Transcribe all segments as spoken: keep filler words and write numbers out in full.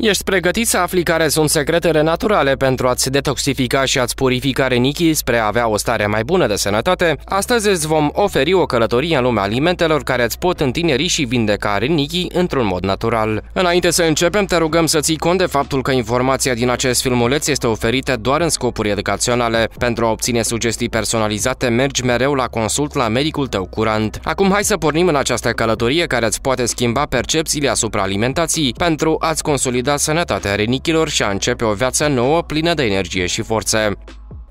Ești pregătit să afli care sunt secretele naturale pentru a-ți detoxifica și a-ți purifica rinichii spre a avea o stare mai bună de sănătate? Astăzi îți vom oferi o călătorie în lumea alimentelor care îți pot întineri și vindeca rinichii într-un mod natural. Înainte să începem, te rugăm să ții cont de faptul că informația din acest filmuleț este oferită doar în scopuri educaționale. Pentru a obține sugestii personalizate, mergi mereu la consult la medicul tău curant. Acum hai să pornim în această călătorie care îți poate schimba percepțiile asupra alimentației pentru a-ți consolida sănătatea rinichilor și a începe o viață nouă, plină de energie și forțe.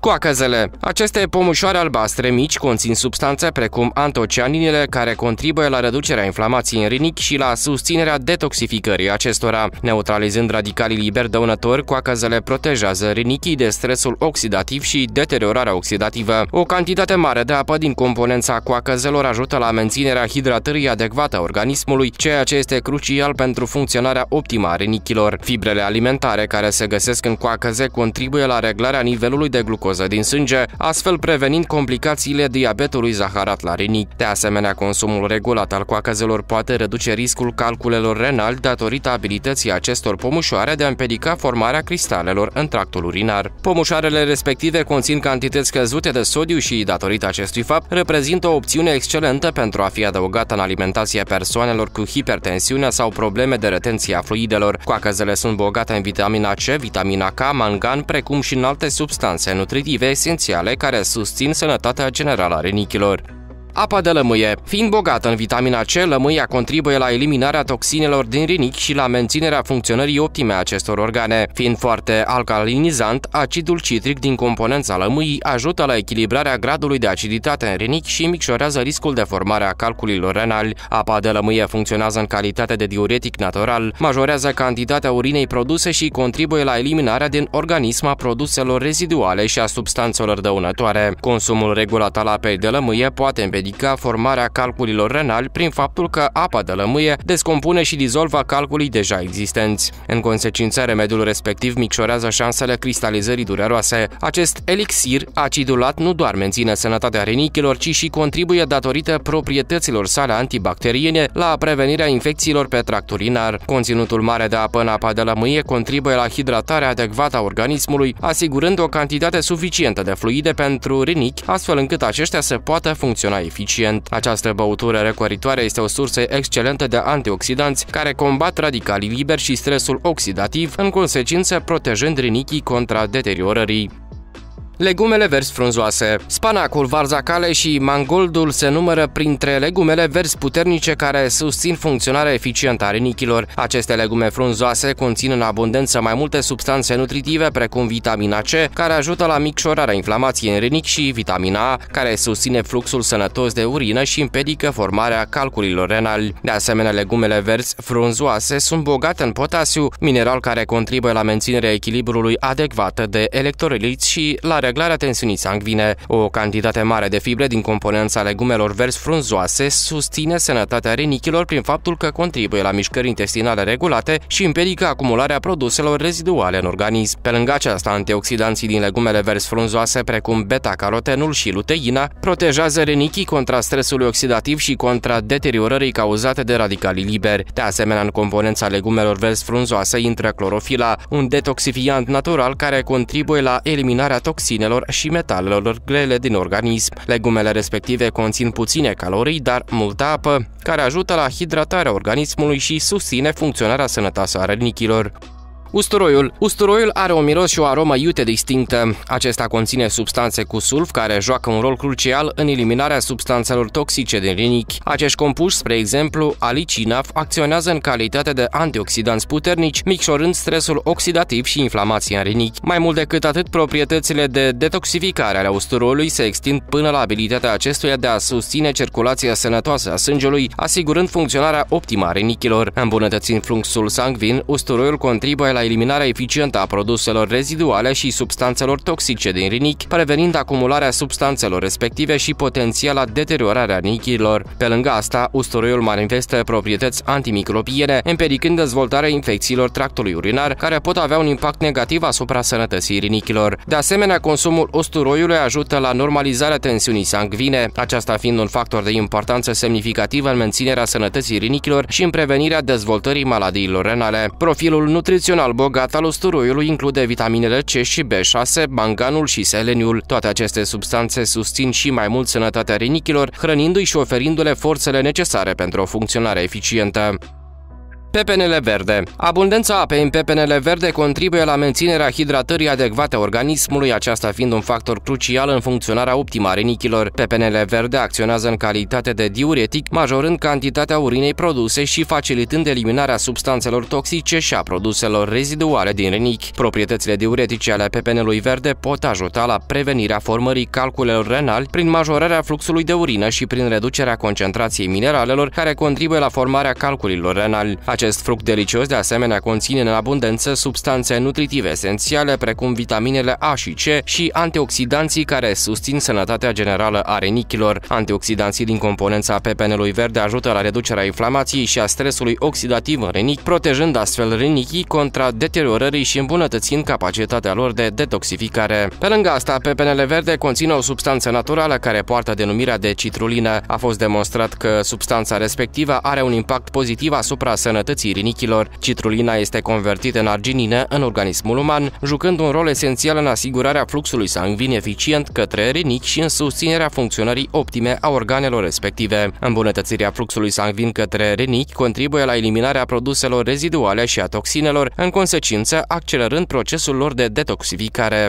Coacăzele. Aceste pomușoare albastre mici conțin substanțe precum antocianinele care contribuie la reducerea inflamației în rinichi și la susținerea detoxificării acestora. Neutralizând radicalii liberi dăunători, coacăzele protejează rinichii de stresul oxidativ și deteriorarea oxidativă. O cantitate mare de apă din componența coacăzelor ajută la menținerea hidratării adecvate a organismului, ceea ce este crucial pentru funcționarea optimă a rinichilor. Fibrele alimentare care se găsesc în coacăze contribuie la reglarea nivelului de glucoză din sânge, astfel prevenind complicațiile diabetului zaharat la rinichi. De asemenea, consumul regulat al coacăzelor poate reduce riscul calculelor renali datorită abilității acestor pomușoare de a împiedica formarea cristalelor în tractul urinar. Pomușoarele respective conțin cantități scăzute de sodiu și, datorită acestui fapt, reprezintă o opțiune excelentă pentru a fi adăugată în alimentația persoanelor cu hipertensiune sau probleme de retenție a fluidelor. Coacăzele sunt bogate în vitamina C, vitamina K, mangan, precum și în alte substanțe nutritive esențiale care susțin sănătatea generală a rinichilor. Apa de lămâie. Fiind bogată în vitamina C, lămâia contribuie la eliminarea toxinelor din rinichi și la menținerea funcționării optime a acestor organe. Fiind foarte alcalinizant, acidul citric din componența lămâii ajută la echilibrarea gradului de aciditate în rinichi și micșorează riscul de formare a calculilor renali. Apa de lămâie funcționează în calitate de diuretic natural, majorează cantitatea urinei produse și contribuie la eliminarea din organism a produselor reziduale și a substanțelor dăunătoare. Consumul regulat al apei de lămâie poate împiedica formarea calculilor renali prin faptul că apa de lămâie descompune și dizolvă calculii deja existenți. În consecință, remediul respectiv micșorează șansele cristalizării dureroase. Acest elixir acidulat nu doar menține sănătatea rinichilor, ci și contribuie datorită proprietăților sale antibacteriene la prevenirea infecțiilor pe tract urinar. Conținutul mare de apă în apa de lămâie contribuie la hidratarea adecvată a organismului, asigurând o cantitate suficientă de fluide pentru rinichi, astfel încât aceștia să poată funcționa eficient. Această băutură răcoritoare este o sursă excelentă de antioxidanți care combat radicalii liberi și stresul oxidativ, în consecință protejând rinichii contra deteriorării. Legumele verzi frunzoase. Spanacul, varza cale și mangoldul se numără printre legumele verzi puternice care susțin funcționarea eficientă a rinichilor. Aceste legume frunzoase conțin în abundență mai multe substanțe nutritive precum vitamina C, care ajută la micșorarea inflamației în rinichi, și vitamina A, care susține fluxul sănătos de urină și împiedică formarea calculilor renali. De asemenea, legumele verzi frunzoase sunt bogate în potasiu, mineral care contribuie la menținerea echilibrului adecvat de electroliți și la reglarea tensiunii sanguine. O cantitate mare de fibre din componența legumelor verzi frunzoase susține sănătatea rinichilor prin faptul că contribuie la mișcări intestinale regulate și împiedică acumularea produselor reziduale în organism. Pe lângă aceasta, antioxidanții din legumele verzi frunzoase, precum beta-carotenul și luteina, protejează rinichii contra stresului oxidativ și contra deteriorării cauzate de radicalii liberi. De asemenea, în componența legumelor verzi frunzoase intră clorofila, un detoxifiant natural care contribuie la eliminarea toxinelor și metalelor grele din organism. Legumele respective conțin puține calorii, dar multă apă, care ajută la hidratarea organismului și susține funcționarea sănătoasă a rinichilor. Usturoiul. Usturoiul are un miros și o aromă iute distinctă. Acesta conține substanțe cu sulf care joacă un rol crucial în eliminarea substanțelor toxice din rinichi. Acești compuși, spre exemplu alicina, acționează în calitate de antioxidanți puternici, micșorând stresul oxidativ și inflamația în rinichi. Mai mult decât atât, proprietățile de detoxificare ale usturoiului se extind până la abilitatea acestuia de a susține circulația sănătoasă a sângelui, asigurând funcționarea optimă a rinichilor. Îmbunătățind fluxul sanguin, usturoiul contribuie la la eliminarea eficientă a produselor reziduale și substanțelor toxice din rinichi, prevenind acumularea substanțelor respective și potențiala deteriorare a rinichilor. Pe lângă asta, usturoiul manifestă proprietăți antimicrobiene, împiedicând dezvoltarea infecțiilor tractului urinar, care pot avea un impact negativ asupra sănătății rinichilor. De asemenea, consumul usturoiului ajută la normalizarea tensiunii sanguine, aceasta fiind un factor de importanță semnificativă în menținerea sănătății rinichilor și în prevenirea dezvoltării maladiilor renale. Profilul nutrițional bogat al usturoiului include vitaminele C și B șase, manganul și seleniul. Toate aceste substanțe susțin și mai mult sănătatea rinichilor, hrănindu-i și oferindu-le forțele necesare pentru o funcționare eficientă. Pepenele verde. Abundența apei în pepenele verde contribuie la menținerea hidratării adecvate a organismului, aceasta fiind un factor crucial în funcționarea optimă a rinichilor. Pepenele verde acționează în calitate de diuretic, majorând cantitatea urinei produse și facilitând eliminarea substanțelor toxice și a produselor reziduale din rinichi. Proprietățile diuretice ale pepenelui verde pot ajuta la prevenirea formării calculelor renali prin majorarea fluxului de urină și prin reducerea concentrației mineralelor care contribuie la formarea calculilor renali. Acest fruct delicios de asemenea conține în abundență substanțe nutritive esențiale precum vitaminele A și C și antioxidanții care susțin sănătatea generală a rinichilor. Antioxidanții din componența pepenelui verde ajută la reducerea inflamației și a stresului oxidativ în rinichi, protejând astfel rinichii contra deteriorării și îmbunătățind capacitatea lor de detoxificare. Pe lângă asta, pepenele verde conține o substanță naturală care poartă denumirea de citrulină. A fost demonstrat că substanța respectivă are un impact pozitiv asupra sănătății rinichilor. Citrulina este convertită în arginină în organismul uman, jucând un rol esențial în asigurarea fluxului sanguin eficient către rinichi și în susținerea funcționării optime a organelor respective. Îmbunătățirea fluxului sanguin către rinichi contribuie la eliminarea produselor reziduale și a toxinelor, în consecință accelerând procesul lor de detoxificare.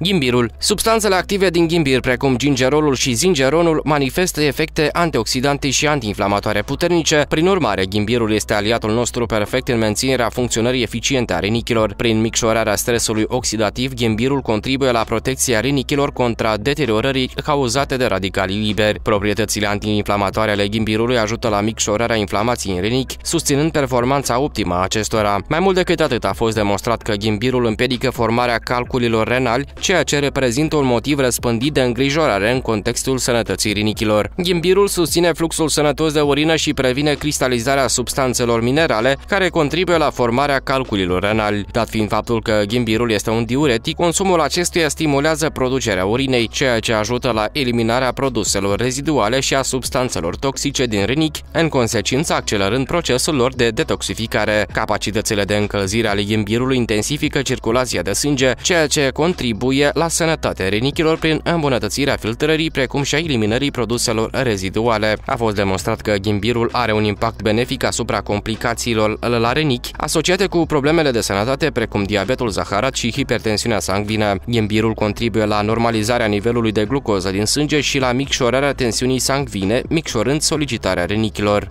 Ghimbirul. Substanțele active din ghimbir, precum gingerolul și zingeronul, manifestă efecte antioxidante și antiinflamatoare puternice. Prin urmare, ghimbirul este aliatul nostru perfect în menținerea funcționării eficiente a rinichilor. Prin micșorarea stresului oxidativ, ghimbirul contribuie la protecția rinichilor contra deteriorării cauzate de radicalii liberi. Proprietățile antiinflamatoare ale ghimbirului ajută la micșorarea inflamației în rinichi, susținând performanța optimă a acestora. Mai mult decât atât, a fost demonstrat că ghimbirul împiedică formarea calculilor renali, ceea ce reprezintă un motiv răspândit de îngrijorare în contextul sănătății rinichilor. Ghimbirul susține fluxul sănătos de urină și previne cristalizarea substanțelor minerale care contribuie la formarea calculilor renali. Dat fiind faptul că ghimbirul este un diuretic, consumul acestuia stimulează producerea urinei, ceea ce ajută la eliminarea produselor reziduale și a substanțelor toxice din rinichi, în consecință accelerând procesul lor de detoxificare. Capacitățile de încălzire ale ghimbirului intensifică circulația de sânge, ceea ce contribuie la sănătatea rinichilor prin îmbunătățirea filtrării, precum și a eliminării produselor reziduale. A fost demonstrat că ghimbirul are un impact benefic asupra complicațiilor la rinichi, asociate cu problemele de sănătate, precum diabetul zaharat și hipertensiunea sanguină. Ghimbirul contribuie la normalizarea nivelului de glucoză din sânge și la micșorarea tensiunii sanguine, micșorând solicitarea rinichilor.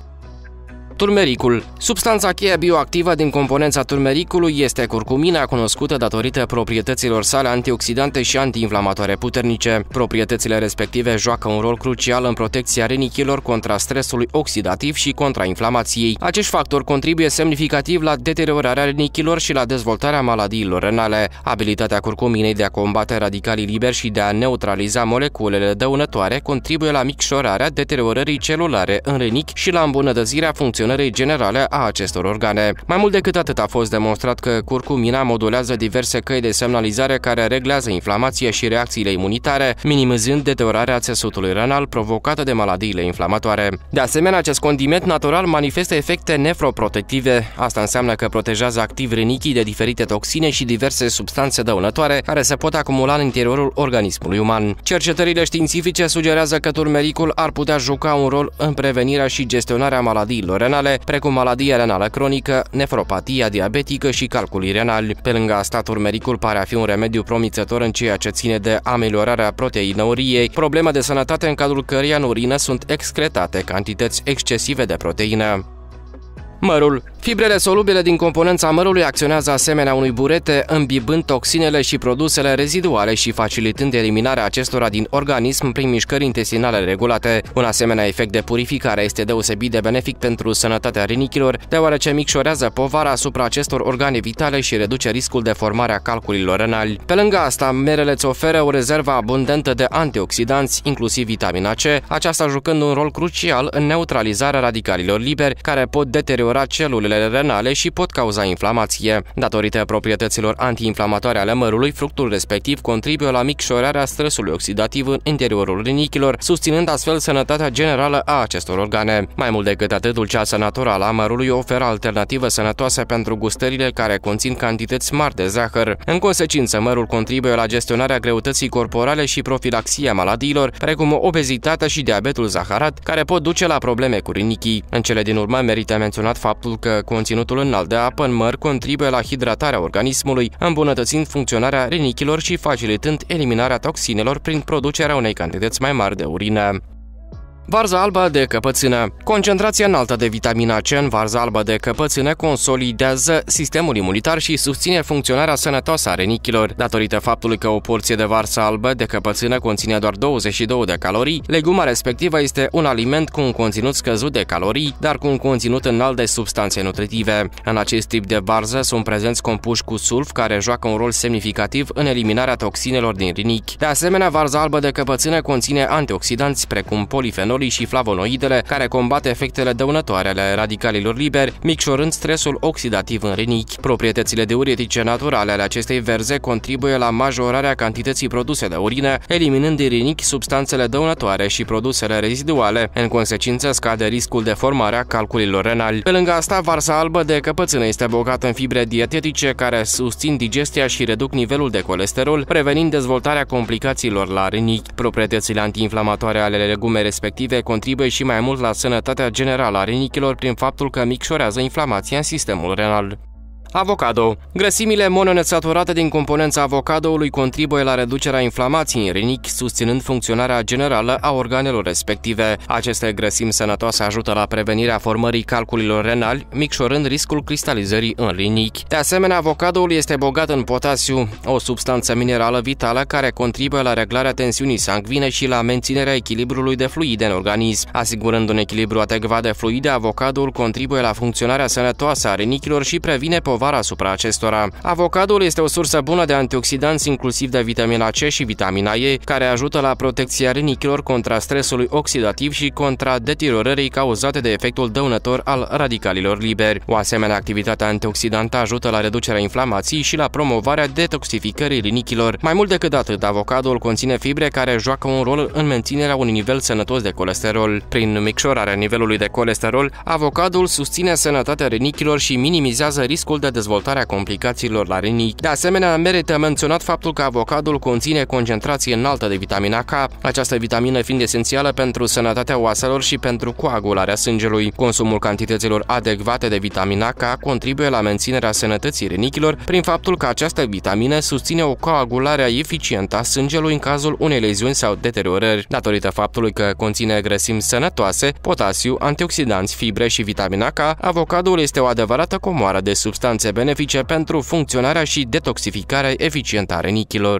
Turmericul. Substanța cheie bioactivă din componența turmericului este curcumina, cunoscută datorită proprietăților sale antioxidante și antiinflamatoare puternice. Proprietățile respective joacă un rol crucial în protecția rinichilor contra stresului oxidativ și contra inflamației. Acești factori contribuie semnificativ la deteriorarea rinichilor și la dezvoltarea maladiilor renale. Abilitatea curcuminei de a combate radicalii liberi și de a neutraliza moleculele dăunătoare contribuie la micșorarea deteriorării celulare în rinichi și la îmbunătățirea funcționării generale a acestor organe. Mai mult decât atât, a fost demonstrat că curcumina modulează diverse căi de semnalizare care reglează inflamația și reacțiile imunitare, minimizând deteriorarea țesutului renal provocată de maladiile inflamatoare. De asemenea, acest condiment natural manifestă efecte nefroprotective. Asta înseamnă că protejează activ rinichii de diferite toxine și diverse substanțe dăunătoare care se pot acumula în interiorul organismului uman. Cercetările științifice sugerează că turmericul ar putea juca un rol în prevenirea și gestionarea maladiilor renale, precum maladia renală cronică, nefropatia diabetică și calculii renali. Pe lângă asta, turmericul pare a fi un remediu promițător în ceea ce ține de ameliorarea proteinuriei, problema de sănătate în cadrul căreia în urină sunt excretate cantități excesive de proteină. Mărul. Fibrele solubile din componența mărului acționează asemenea unui burete, îmbibând toxinele și produsele reziduale și facilitând eliminarea acestora din organism prin mișcări intestinale regulate. Un asemenea efect de purificare este deosebit de benefic pentru sănătatea rinichilor, deoarece micșorează povara asupra acestor organe vitale și reduce riscul de formare a calculilor renali. Pe lângă asta, merele îți oferă o rezervă abundentă de antioxidanți, inclusiv vitamina C, aceasta jucând un rol crucial în neutralizarea radicalilor liberi, care pot deteriora celulele renale și pot cauza inflamație. Datorită proprietăților antiinflamatoare ale mărului, fructul respectiv contribuie la micșorarea stresului oxidativ în interiorul rinichilor, susținând astfel sănătatea generală a acestor organe. Mai mult decât atât, dulceața naturală a mărului oferă alternative sănătoase pentru gustările care conțin cantități mari de zahăr. În consecință, mărul contribuie la gestionarea greutății corporale și profilaxia maladiilor, precum obezitatea și diabetul zaharat, care pot duce la probleme cu rinichii. În cele din urmă, merită menționat faptul că conținutul înalt de apă în măr contribuie la hidratarea organismului, îmbunătățind funcționarea rinichilor și facilitând eliminarea toxinelor prin producerea unei cantități mai mari de urină. Varza albă de căpățână. Concentrația înaltă de vitamina C în varza albă de căpățână consolidează sistemul imunitar și susține funcționarea sănătoasă a rinichilor. Datorită faptului că o porție de varză albă de căpățână conține doar douăzeci și două de calorii, leguma respectivă este un aliment cu un conținut scăzut de calorii, dar cu un conținut înalt de substanțe nutritive. În acest tip de varză sunt prezenți compuși cu sulf care joacă un rol semnificativ în eliminarea toxinelor din rinichi. De asemenea, varza albă de căpățână conține antioxidanți precum polifenol și flavonoidele, care combat efectele dăunătoare ale radicalilor liberi, micșorând stresul oxidativ în rinichi. Proprietățile diuretice naturale ale acestei verze contribuie la majorarea cantității produse de urină, eliminând din rinichi substanțele dăunătoare și produsele reziduale. În consecință, scade riscul de formare a calculilor renali. Pe lângă asta, varza albă de căpățână este bogată în fibre dietetice care susțin digestia și reduc nivelul de colesterol, prevenind dezvoltarea complicațiilor la rinichi. Proprietățile antiinflamatoare ale legumei respective contribuie și mai mult la sănătatea generală a rinichilor prin faptul că micșorează inflamația în sistemul renal. Avocado. Grăsimile mononesaturate din componența avocadoului contribuie la reducerea inflamației în rinichi, susținând funcționarea generală a organelor respective. Aceste grăsimi sănătoase ajută la prevenirea formării calculilor renali, micșorând riscul cristalizării în rinichi. De asemenea, avocadoul este bogat în potasiu, o substanță minerală vitală care contribuie la reglarea tensiunii sanguine și la menținerea echilibrului de fluide în organism. Asigurând un echilibru adecvat de fluide, avocadoul contribuie la funcționarea sănătoasă a rinichilor și previne povara asupra acestora. Avocadoul este o sursă bună de antioxidanți, inclusiv de vitamina C și vitamina E, care ajută la protecția rinichilor contra stresului oxidativ și contra deteriorării cauzate de efectul dăunător al radicalilor liberi. O asemenea activitate antioxidantă ajută la reducerea inflamației și la promovarea detoxificării rinichilor. Mai mult decât atât, avocadoul conține fibre care joacă un rol în menținerea unui nivel sănătos de colesterol. Prin micșorarea nivelului de colesterol, avocadoul susține sănătatea rinichilor și minimizează riscul de de dezvoltarea complicațiilor la rinichi. De asemenea, merită menționat faptul că avocadul conține concentrație înaltă de vitamina K, această vitamină fiind esențială pentru sănătatea oaselor și pentru coagularea sângelui. Consumul cantităților adecvate de vitamina K contribuie la menținerea sănătății rinichilor prin faptul că această vitamină susține o coagulare eficientă a sângelui în cazul unei leziuni sau deteriorări. Datorită faptului că conține grăsimi sănătoase, potasiu, antioxidanți, fibre și vitamina K, avocadul este o adevărată comoară de substanțe benefice pentru funcționarea și detoxificarea eficientă a rinichilor.